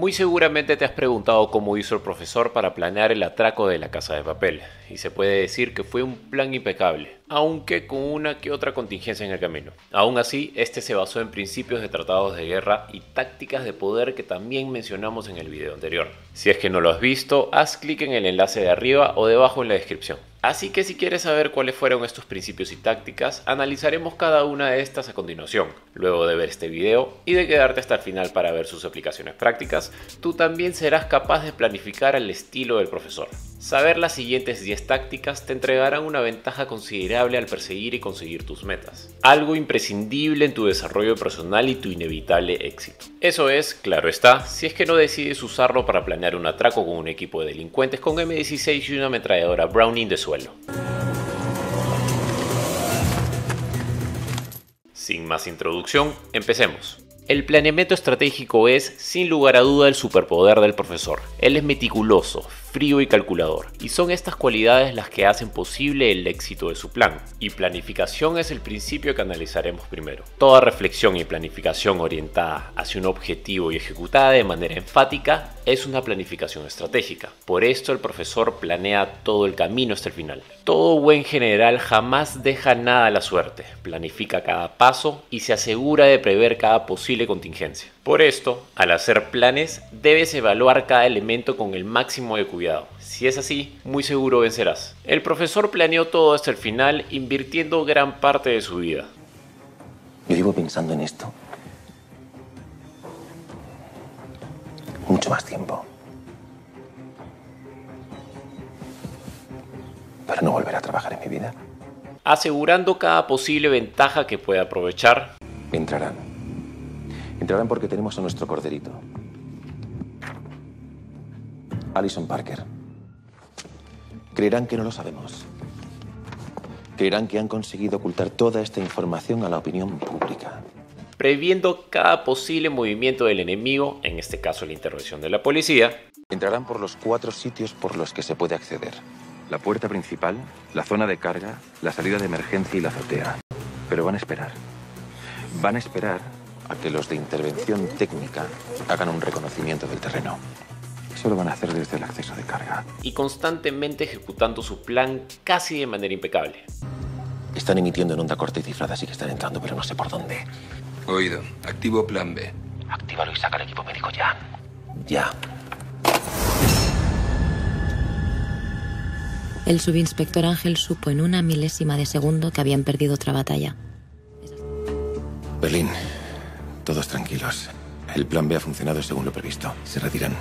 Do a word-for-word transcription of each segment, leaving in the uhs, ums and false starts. Muy seguramente te has preguntado cómo hizo el profesor para planear el atraco de La Casa de Papel, y se puede decir que fue un plan impecable, aunque con una que otra contingencia en el camino. Aún así, este se basó en principios de tratados de guerra y tácticas de poder que también mencionamos en el video anterior. Si es que no lo has visto, haz clic en el enlace de arriba o debajo en la descripción. Así que si quieres saber cuáles fueron estos principios y tácticas, analizaremos cada una de estas a continuación. Luego de ver este video y de quedarte hasta el final para ver sus aplicaciones prácticas, tú también serás capaz de planificar al estilo del profesor. Saber las siguientes diez tácticas te entregarán una ventaja considerable al perseguir y conseguir tus metas. Algo imprescindible en tu desarrollo personal y tu inevitable éxito. Eso es, claro está, si es que no decides usarlo para planear un atraco con un equipo de delincuentes con eme dieciséis y una ametralladora Browning de suelo. Sin más introducción, empecemos. El planeamiento estratégico es, sin lugar a duda, el superpoder del profesor. Él es meticuloso, frío y calculador, y son estas cualidades las que hacen posible el éxito de su plan. Y planificación es el principio que analizaremos primero. Toda reflexión y planificación orientada hacia un objetivo y ejecutada de manera enfática es una planificación estratégica. Por esto el profesor planea todo el camino hasta el final. Todo buen general jamás deja nada a la suerte, planifica cada paso y se asegura de prever cada posible contingencia. Por esto, al hacer planes, debes evaluar cada elemento con el máximo de cuidado. Si es así, muy seguro vencerás. El profesor planeó todo hasta el final, invirtiendo gran parte de su vida. Yo vivo pensando en esto. Mucho más tiempo. Para no volver a trabajar en mi vida. Asegurando cada posible ventaja que pueda aprovechar. Entrarán. Entrarán porque tenemos a nuestro corderito. Alison Parker. Creerán que no lo sabemos. Creerán que han conseguido ocultar toda esta información a la opinión pública. Previendo cada posible movimiento del enemigo, en este caso la intervención de la policía. Entrarán por los cuatro sitios por los que se puede acceder. La puerta principal, la zona de carga, la salida de emergencia y la azotea. Pero van a esperar. Van a esperar a que los de intervención técnica hagan un reconocimiento del terreno. Eso lo van a hacer desde el acceso de carga. Y constantemente ejecutando su plan casi de manera impecable. Están emitiendo en onda corta y cifrada, así que están entrando, pero no sé por dónde. Oído. Activo plan be. Actívalo y saca al equipo médico ya. Ya. El subinspector Ángel supo en una milésima de segundo que habían perdido otra batalla. Berlín. Todos tranquilos. El plan be ha funcionado según lo previsto. Se retiran.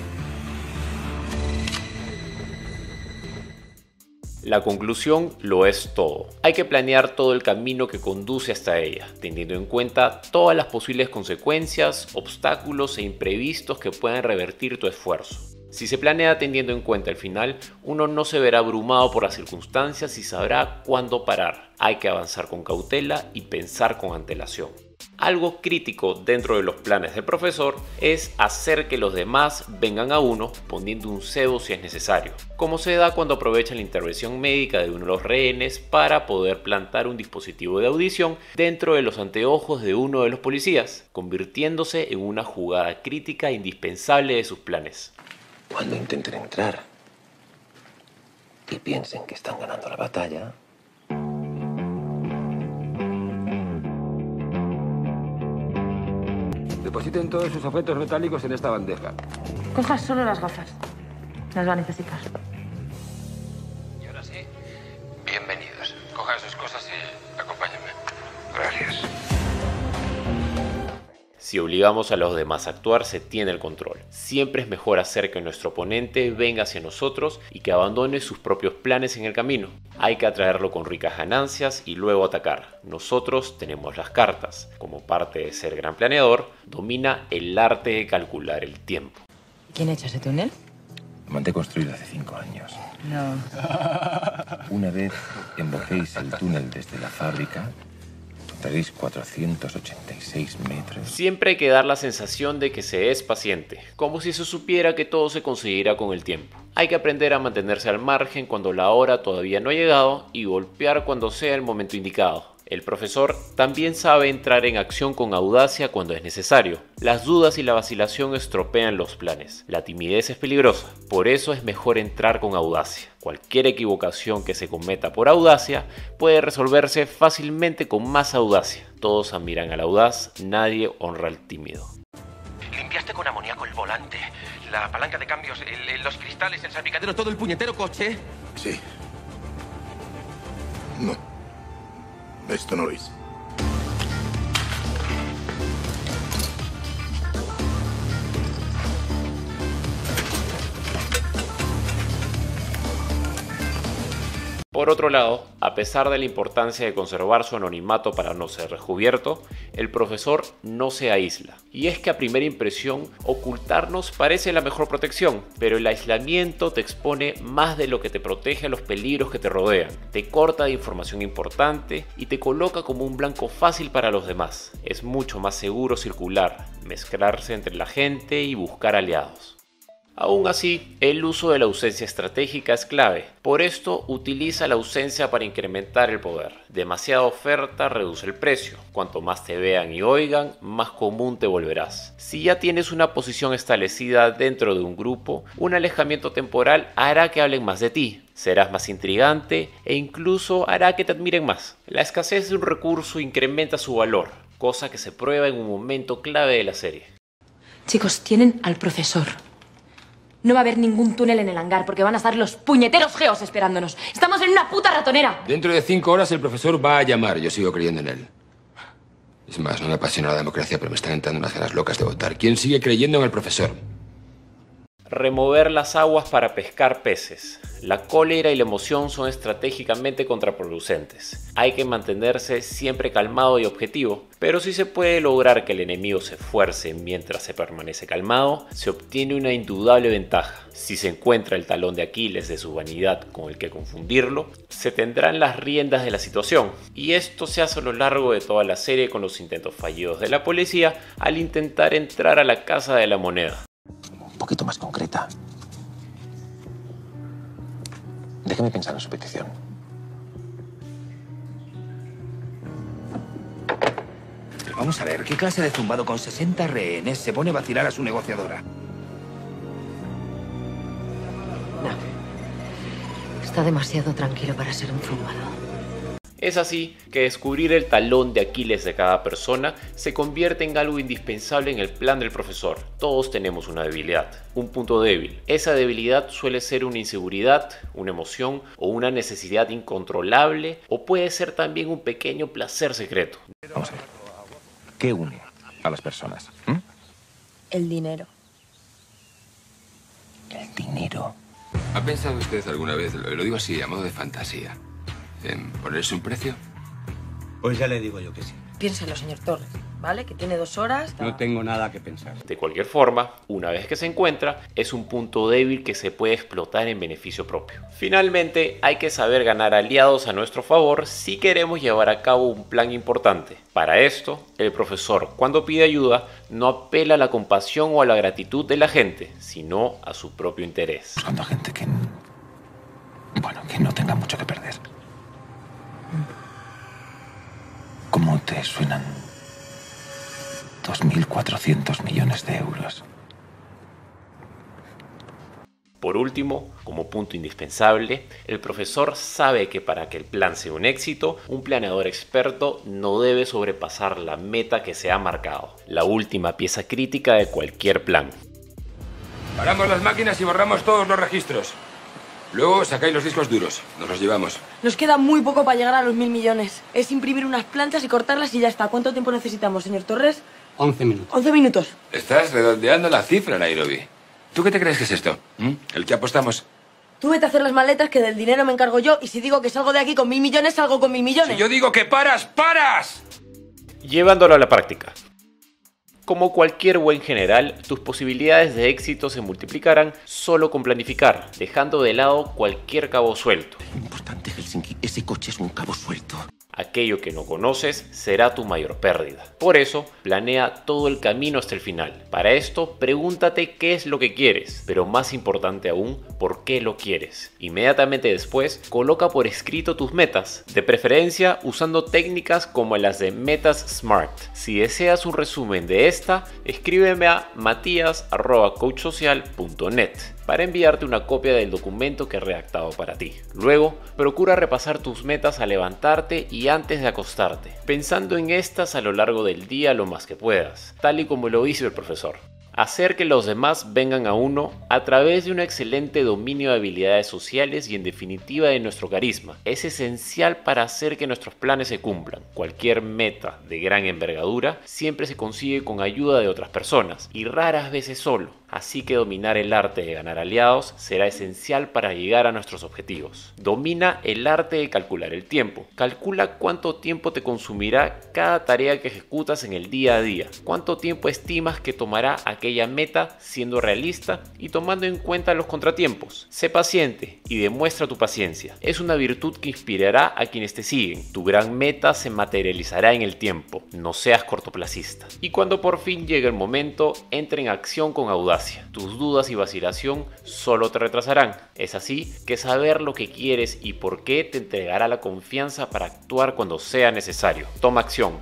La conclusión lo es todo. Hay que planear todo el camino que conduce hasta ella, teniendo en cuenta todas las posibles consecuencias, obstáculos e imprevistos que puedan revertir tu esfuerzo. Si se planea teniendo en cuenta el final, uno no se verá abrumado por las circunstancias y sabrá cuándo parar. Hay que avanzar con cautela y pensar con antelación. Algo crítico dentro de los planes del profesor es hacer que los demás vengan a uno poniendo un cebo si es necesario, como se da cuando aprovechan la intervención médica de uno de los rehenes para poder plantar un dispositivo de audición dentro de los anteojos de uno de los policías, convirtiéndose en una jugada crítica e indispensable de sus planes. Cuando intenten entrar y piensen que están ganando la batalla, depositen todos sus objetos metálicos en esta bandeja. Cojas solo las gafas. Las va a necesitar. Y ahora sí, bienvenidos. Cojan sus cosas y acompáñenme. Gracias. Si obligamos a los demás a actuar, se tiene el control. Siempre es mejor hacer que nuestro oponente venga hacia nosotros y que abandone sus propios planes en el camino. Hay que atraerlo con ricas ganancias y luego atacar. Nosotros tenemos las cartas. Como parte de ser gran planeador, domina el arte de calcular el tiempo. ¿Quién ha hecho ese túnel? Lo mandé construir hace cinco años. No. Una vez embocéis el túnel desde la fábrica, tenéis cuatrocientos ochenta y seis metros. Siempre hay que dar la sensación de que se es paciente, como si se supiera que todo se conseguirá con el tiempo. Hay que aprender a mantenerse al margen cuando la hora todavía no ha llegado y golpear cuando sea el momento indicado. El profesor también sabe entrar en acción con audacia cuando es necesario. Las dudas y la vacilación estropean los planes. La timidez es peligrosa, por eso es mejor entrar con audacia. Cualquier equivocación que se cometa por audacia puede resolverse fácilmente con más audacia. Todos admiran al audaz, nadie honra al tímido. Limpiaste con amoníaco el volante, la palanca de cambios, el, los cristales, el salpicadero, todo el puñetero coche. Sí. No. Esto no lo hice. Por otro lado, a pesar de la importancia de conservar su anonimato para no ser descubierto, el profesor no se aísla. Y es que a primera impresión, ocultarnos parece la mejor protección, pero el aislamiento te expone más de lo que te protege a los peligros que te rodean, te corta de información importante y te coloca como un blanco fácil para los demás. Es mucho más seguro circular, mezclarse entre la gente y buscar aliados. Aún así, el uso de la ausencia estratégica es clave. Por esto, utiliza la ausencia para incrementar el poder. Demasiada oferta reduce el precio. Cuanto más te vean y oigan, más común te volverás. Si ya tienes una posición establecida dentro de un grupo, un alejamiento temporal hará que hablen más de ti. Serás más intrigante e incluso hará que te admiren más. La escasez de un recurso incrementa su valor, cosa que se prueba en un momento clave de la serie. Chicos, tienen al profesor. No va a haber ningún túnel en el hangar porque van a estar los puñeteros geos esperándonos. ¡Estamos en una puta ratonera! Dentro de cinco horas el profesor va a llamar. Yo sigo creyendo en él. Es más, no me apasiona la democracia, pero me están entrando unas ganas locas de votar. ¿Quién sigue creyendo en el profesor? Remover las aguas para pescar peces. La cólera y la emoción son estratégicamente contraproducentes. Hay que mantenerse siempre calmado y objetivo, pero si se puede lograr que el enemigo se esfuerce mientras se permanece calmado, se obtiene una indudable ventaja. Si se encuentra el talón de Aquiles de su vanidad con el que confundirlo, se tendrán las riendas de la situación, y esto se hace a lo largo de toda la serie con los intentos fallidos de la policía al intentar entrar a la Casa de la Moneda. Un poquito más concreta. Déjeme pensar en su petición. Pero vamos a ver, ¿qué clase de zumbado con sesenta rehenes se pone a vacilar a su negociadora? No. Está demasiado tranquilo para ser un zumbado. Es así que descubrir el talón de Aquiles de cada persona se convierte en algo indispensable en el plan del profesor. Todos tenemos una debilidad, un punto débil. Esa debilidad suele ser una inseguridad, una emoción o una necesidad incontrolable, o puede ser también un pequeño placer secreto. Vamos a ver. ¿Qué une a las personas? ¿Mm? El dinero. El dinero. ¿Ha pensado usted alguna vez, lo digo así, a modo de fantasía, en ponerse un precio? Pues ya le digo yo que sí. Piénselo, señor Torres, ¿vale? Que tiene dos horas. No tengo nada que pensar. De cualquier forma, una vez que se encuentra, es un punto débil que se puede explotar en beneficio propio. Finalmente, hay que saber ganar aliados a nuestro favor si queremos llevar a cabo un plan importante. Para esto, el profesor, cuando pide ayuda, no apela a la compasión o a la gratitud de la gente, sino a su propio interés. Buscando a gente que, bueno, que no tenga mucho que perder. ¿Cómo te suenan dos mil cuatrocientos millones de euros? Por último, como punto indispensable, el profesor sabe que para que el plan sea un éxito, un planeador experto no debe sobrepasar la meta que se ha marcado, la última pieza crítica de cualquier plan. Paramos las máquinas y borramos todos los registros. Luego sacáis los discos duros, nos los llevamos. Nos queda muy poco para llegar a los mil millones. Es imprimir unas plantas y cortarlas y ya está. ¿Cuánto tiempo necesitamos, señor Torres? Once minutos. Once minutos. Estás redondeando la cifra, Nairobi. ¿Tú qué te crees que es esto? ¿Mm? ¿El que apostamos? Tú vete a hacer las maletas, que del dinero me encargo yo, y si digo que salgo de aquí con mil millones, salgo con mil millones. Si yo digo que paras, ¡paras! Llevándolo a la práctica. Como cualquier buen general, tus posibilidades de éxito se multiplicarán solo con planificar, dejando de lado cualquier cabo suelto. Lo importante, Helsinki, ese coche es un cabo suelto. aquello que no conoces será tu mayor pérdida. Por eso, planea todo el camino hasta el final. Para esto, pregúntate qué es lo que quieres, pero más importante aún, por qué lo quieres. Inmediatamente después, coloca por escrito tus metas, de preferencia usando técnicas como las de Metas SMART. Si deseas un resumen de esta, escríbeme a matías arroba coach social punto net para enviarte una copia del documento que he redactado para ti. Luego, procura repasar tus metas al levantarte y antes de acostarte, pensando en estas a lo largo del día lo más que puedas, tal y como lo hizo el profesor. Hacer que los demás vengan a uno a través de un excelente dominio de habilidades sociales y en definitiva de nuestro carisma es esencial para hacer que nuestros planes se cumplan. Cualquier meta de gran envergadura siempre se consigue con ayuda de otras personas y raras veces solo. Así que dominar el arte de ganar aliados será esencial para llegar a nuestros objetivos. Domina el arte de calcular el tiempo. Calcula cuánto tiempo te consumirá cada tarea que ejecutas en el día a día. Cuánto tiempo estimas que tomará aquella meta, siendo realista y tomando en cuenta los contratiempos. Sé paciente y demuestra tu paciencia. Es una virtud que inspirará a quienes te siguen. Tu gran meta se materializará en el tiempo. No seas cortoplacista. Y cuando por fin llegue el momento, entra en acción con audacia. Tus dudas y vacilación solo te retrasarán. Es así que saber lo que quieres y por qué te entregará la confianza para actuar cuando sea necesario. Toma acción.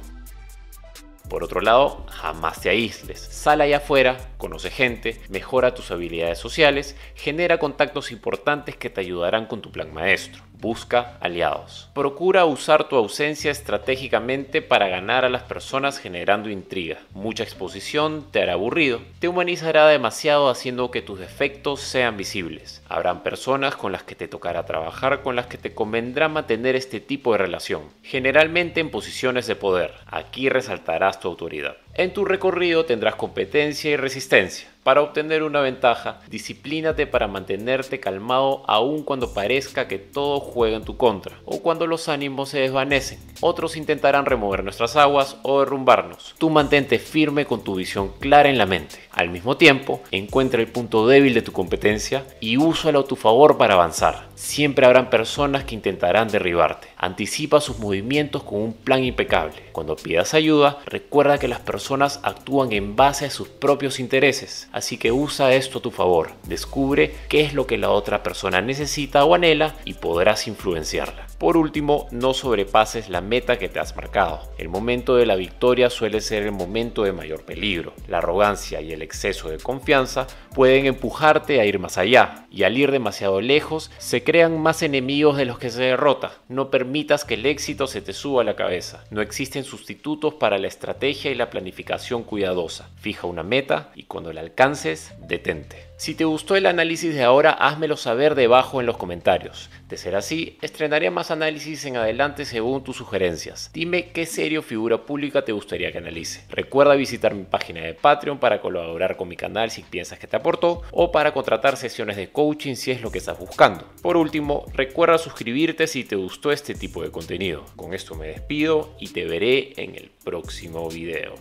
Por otro lado, jamás te aísles. Sal allá afuera, conoce gente, mejora tus habilidades sociales, genera contactos importantes que te ayudarán con tu plan maestro. Busca aliados. Procura usar tu ausencia estratégicamente para ganar a las personas generando intriga. Mucha exposición te hará aburrido. Te humanizará demasiado haciendo que tus defectos sean visibles. Habrán personas con las que te tocará trabajar, con las que te convendrá mantener este tipo de relación, generalmente en posiciones de poder. Aquí resaltarás tu autoridad. En tu recorrido tendrás competencia y resistencia. Para obtener una ventaja, disciplínate para mantenerte calmado aun cuando parezca que todo juega en tu contra o cuando los ánimos se desvanecen. Otros intentarán remover nuestras aguas o derrumbarnos. Tú mantente firme con tu visión clara en la mente. Al mismo tiempo, encuentra el punto débil de tu competencia y úsalo a tu favor para avanzar. Siempre habrán personas que intentarán derribarte. Anticipa sus movimientos con un plan impecable. Cuando pidas ayuda, recuerda que las personas actúan en base a sus propios intereses. Así que usa esto a tu favor, descubre qué es lo que la otra persona necesita o anhela y podrás influenciarla. Por último, no sobrepases la meta que te has marcado. El momento de la victoria suele ser el momento de mayor peligro. La arrogancia y el exceso de confianza pueden empujarte a ir más allá, y al ir demasiado lejos se crean más enemigos de los que se derrota. No permitas que el éxito se te suba a la cabeza. No existen sustitutos para la estrategia y la planificación cuidadosa. Fija una meta y cuando la alcances detente. Si te gustó el análisis de ahora, házmelo saber debajo en los comentarios. De ser así, estrenaré más análisis en adelante según tus sugerencias. Dime qué serie o figura pública te gustaría que analice. Recuerda visitar mi página de Patreon para colaborar con mi canal si piensas que te aportó o para contratar sesiones de coaching si es lo que estás buscando. Por último, recuerda suscribirte si te gustó este tipo de contenido. Con esto me despido y te veré en el próximo video.